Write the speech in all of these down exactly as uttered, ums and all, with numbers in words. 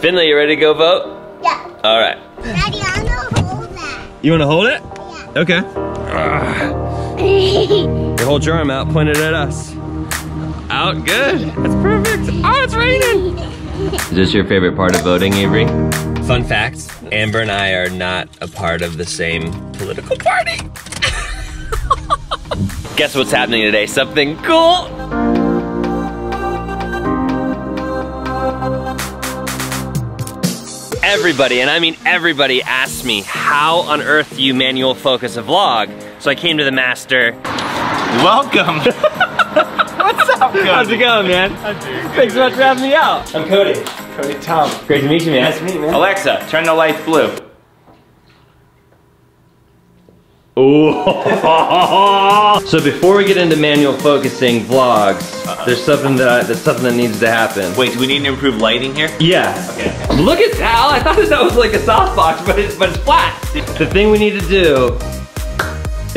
Finley, you ready to go vote? Yeah. All right. Daddy, I'm gonna hold that. You wanna hold it? Yeah. Okay. Uh, hold your arm out, point it at us. Out, good. That's perfect. Oh, it's raining. Is this your favorite part of voting, Avery? Fun fact, Amber and I are not a part of the same political party. Guess what's happening today? Something cool. Everybody, and I mean everybody, asked me, how on earth do you manual focus a vlog? So I came to the master. Welcome. What's up, Cody? How's it going, man? I'm doing good. Thanks so much for having me out. I'm Cody. Cody Tom. Great to meet you, man. Nice to meet you, man. Alexa, turn the lights blue. Ooh. So before we get into manual focusing vlogs, uh-uh. there's something that there's something that needs to happen. Wait, do we need to improve lighting here? Yeah. Okay. Look at that! I thought that was like a softbox, but it's but it's flat. The thing we need to do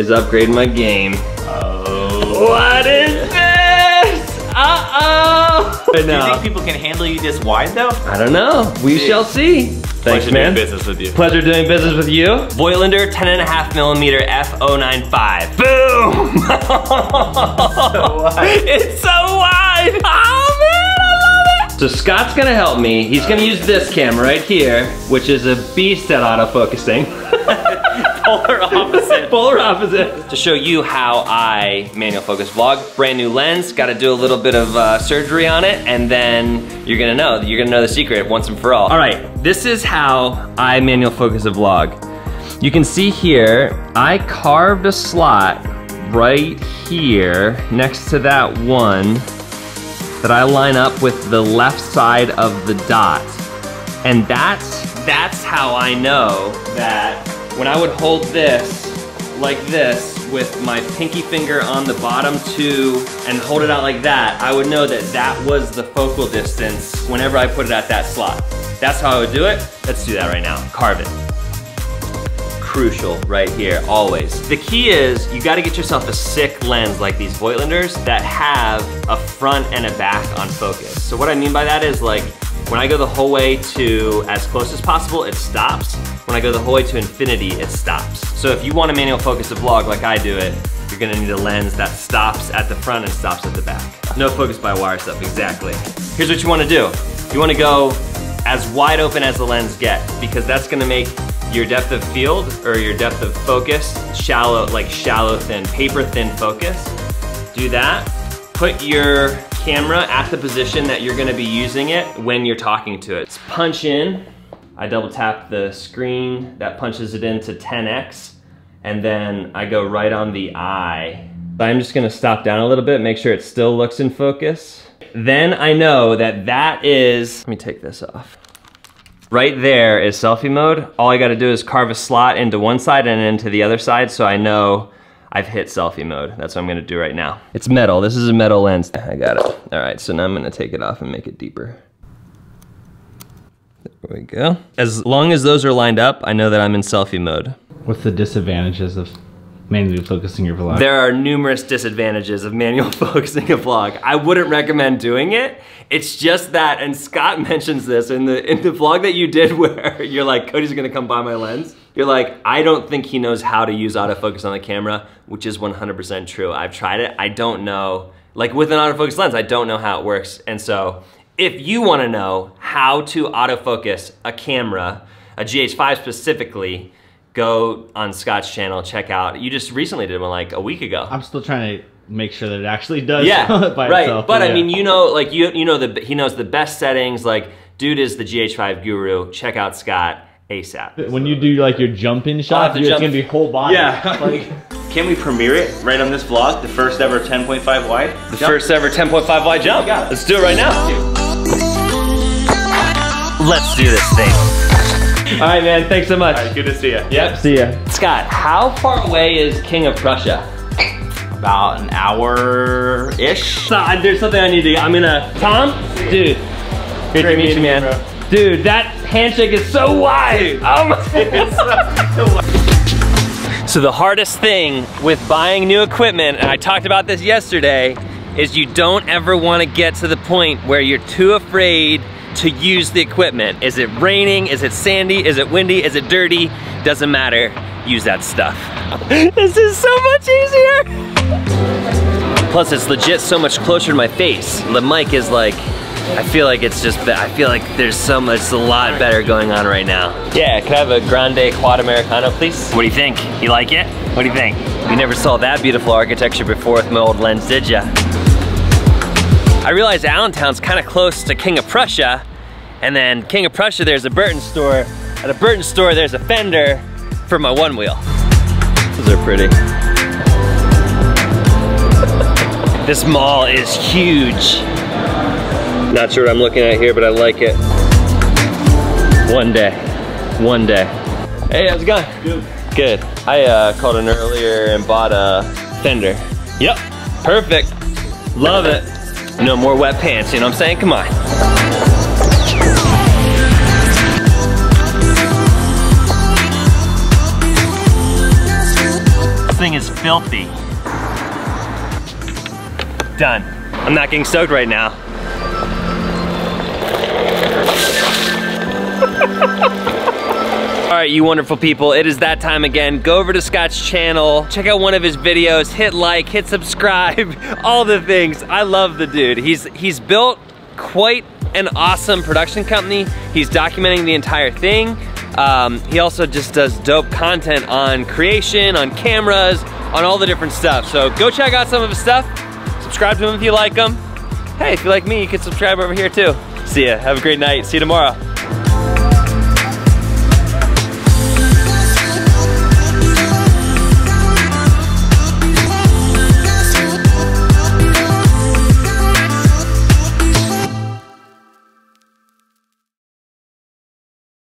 is upgrade my game. Oh. What is this? Uh-oh. Do you think people can handle you this wide though? I don't know. We Jeez. shall see. Thanks, Pleasure man. doing business with you. Pleasure doing business with you. Voigtlander ten and a half millimeter F oh nine five. Boom! It's so wide. It's so wide. Oh man, I love it. So Scott's gonna help me. He's gonna use this camera right here, which is a beast at auto-focusing. Polar opposite. Polar opposite. To show you how I manual focus vlog. Brand new lens, gotta do a little bit of uh, surgery on it, and then you're gonna know. You're gonna know the secret once and for all. All right, this is how I manual focus a vlog. You can see here, I carved a slot right here next to that one that I line up with the left side of the dot. And that's, that's how I know that when I would hold this like this with my pinky finger on the bottom two and hold it out like that, I would know that that was the focal distance whenever I put it at that slot. That's how I would do it. Let's do that right now. Carve it. Crucial right here, always. The key is you gotta get yourself a sick lens like these Voigtlanders that have a front and a back on focus. So what I mean by that is, like, when I go the whole way to as close as possible, it stops. When I go the whole way to infinity, it stops. So if you want to manual focus a vlog like I do it, you're gonna need a lens that stops at the front and stops at the back. No focus by wire stuff, exactly. Here's what you wanna do. You wanna go as wide open as the lens gets, because that's gonna make your depth of field or your depth of focus shallow, like shallow thin, paper thin focus. Do that, put your camera at the position that you're gonna be using it when you're talking to it. Let's punch in. I double tap the screen, that punches it into ten X, and then I go right on the eye. I'm just gonna stop down a little bit, make sure it still looks in focus. Then I know that that is, let me take this off. Right there is selfie mode. All I gotta do is carve a slot into one side and into the other side, so I know I've hit selfie mode. That's what I'm gonna do right now. It's metal, this is a metal lens. I got it. All right, so now I'm gonna take it off and make it deeper. There we go. As long as those are lined up, I know that I'm in selfie mode. What's the disadvantages of manually focusing your vlog? There are numerous disadvantages of manual focusing a vlog. I wouldn't recommend doing it. It's just that, and Scott mentions this in the in the vlog that you did where you're like, Cody's gonna come buy my lens. You're like, I don't think he knows how to use autofocus on the camera, which is one hundred percent true. I've tried it, I don't know. Like with an autofocus lens, I don't know how it works. And so, if you wanna know how to autofocus a camera, a G H five specifically, go on Scott's channel, check out. You just recently did one like a week ago. I'm still trying to make sure that it actually does yeah, by right. itself. But yeah. I mean, you know, like you, you know, the, he knows the best settings. Like, dude is the G H five guru. Check out Scott ASAP. When you do like your jump-in shots, it's jump gonna be whole body. Yeah. Like, can we premiere it right on this vlog? The first ever ten point five wide. The jump. first ever ten point five wide jump. Oh, let's do it right now. Let's do this thing. All right, man, thanks so much. All right, good to see you. Yep, see ya. Scott, how far away is King of Prussia? About an hour-ish. So, there's something I need to, I'm gonna, Tom? Dude, great, great to meet you, man. Bro. Dude, that handshake is so wide. Oh my God. So the hardest thing with buying new equipment, and I talked about this yesterday, is you don't ever wanna get to the point where you're too afraid to use the equipment. Is it raining? Is it sandy? Is it windy? Is it dirty? Doesn't matter. Use that stuff. This is so much easier. Plus it's legit so much closer to my face. The mic is like, I feel like it's just, I feel like there's so much, it's a lot better going on right now. Yeah, could I have a grande quad Americano, please? What do you think? You like it? What do you think? You never saw that beautiful architecture before with my old lens, did ya? I realized Allentown's kind of close to King of Prussia, and then King of Prussia, there's a Burton store. At a Burton store, there's a fender for my one wheel. Those are pretty. This mall is huge. Not sure what I'm looking at here, but I like it. One day, one day. Hey, how's it going? Good. Good. I uh, called in earlier and bought a fender. Yep, perfect. Love it. No more wet pants, you know what I'm saying? Come on. This thing is filthy. Done. I'm not getting soaked right now. All right, you wonderful people, it is that time again. Go over to Scott's channel, check out one of his videos, hit like, hit subscribe, all the things. I love the dude. He's, he's built quite an awesome production company. He's documenting the entire thing. Um, he also just does dope content on creation, on cameras, on all the different stuff. So go check out some of his stuff. Subscribe to him if you like him. Hey, if you like me, you can subscribe over here too. See ya, have a great night, see you tomorrow.